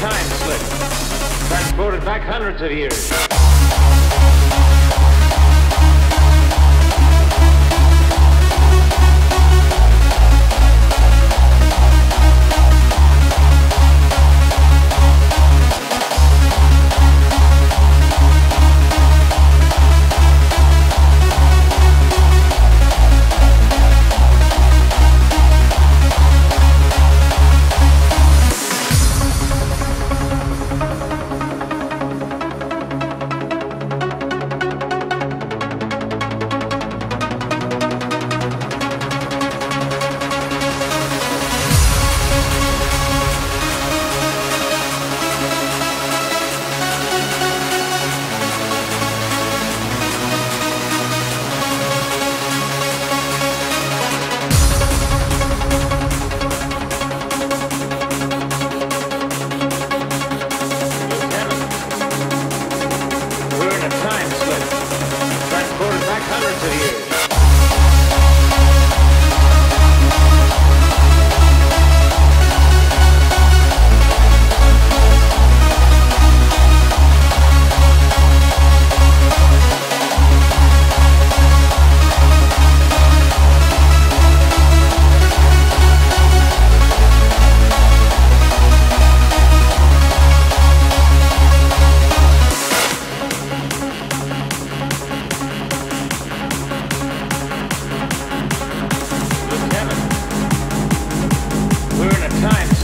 Timeslip, transported back hundreds of years. We're in a time.